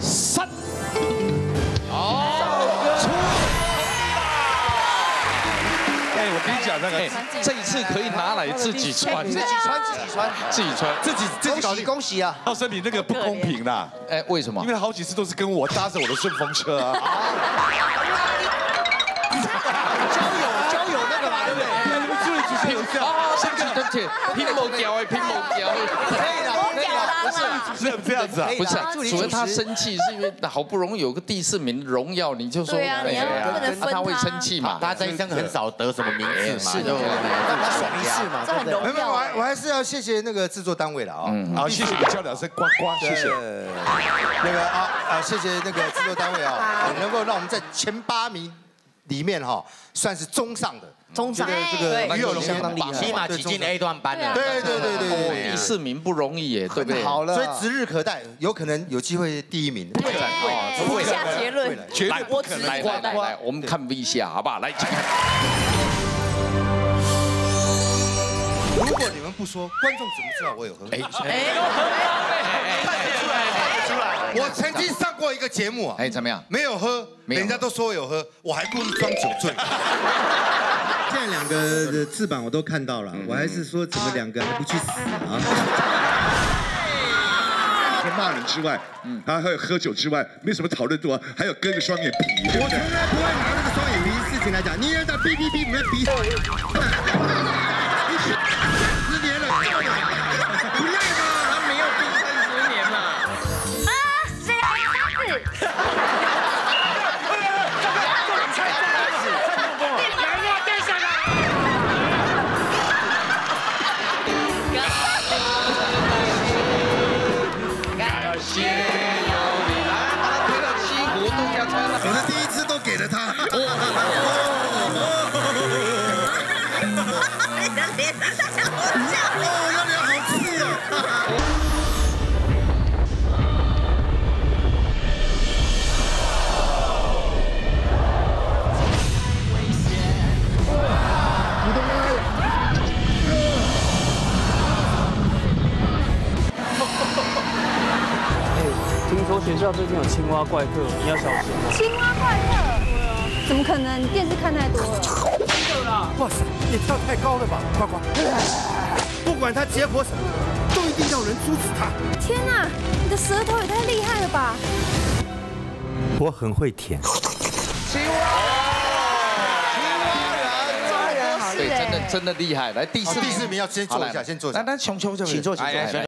失。哦，出。哎，我跟你讲那个，这一次可以拿来自己穿，自己穿，恭喜啊！到身体那个不公平啦。哎，为什么？因为好几次都是跟我搭着我的顺风车啊。 交友那个嘛，对不对？你们注意主持人这样，对不起，屏幕掉，可以了，不是主持人这样子啊，不是，主要他生气是因为好不容易有个第四名荣耀，你就说对啊，他会生气嘛，他一生很少得什么名次嘛，是的，让他爽一次嘛，这很荣耀。没有，我还是要谢谢那个制作单位了啊，好，谢谢你叫两声呱呱，谢谢，那个谢谢那个制作单位啊，能够让我们在前8名。 里面哈算是中上的，中上这个于有龙相当厉害，起码挤进 A 段班了。对，第4名不容易耶，对不对？好了，所以指日可待，有可能有机会第1名。对，下结论，绝对不可能。来，我们看 V 下，好不好？来，如果你们不说，观众怎么知道我有喝？哎，我曾经上过一个节目啊，哎，怎么样？没有喝。 人家都说我有喝，我还故意装酒醉。现在2个字版我都看到了，我还是说怎么2个还不去死啊？除了骂人之外，他还有喝酒之外，没什么讨论度啊，还有割个双眼皮。我从来不会拿那个双眼皮的事情来讲，你也在哔哔哔，你在逼。10年了，不赖吧？他没有逼30年嘛。啊，谁来打字？ 他哦，要聊好吃哦！听说学校最近有青蛙怪客，你要小心哦。青蛙怪客。 怎么可能？电视看太多了。真的啦！哇塞，你跳太高了吧，呱呱！不管他结果什么，都一定要人阻止他。天哪，你的舌头也太厉害了吧！我很会舔。青蛙，青蛙人，对，真的厉害。来，第4名要先坐一下，先坐。来，熊熊，请坐，请坐。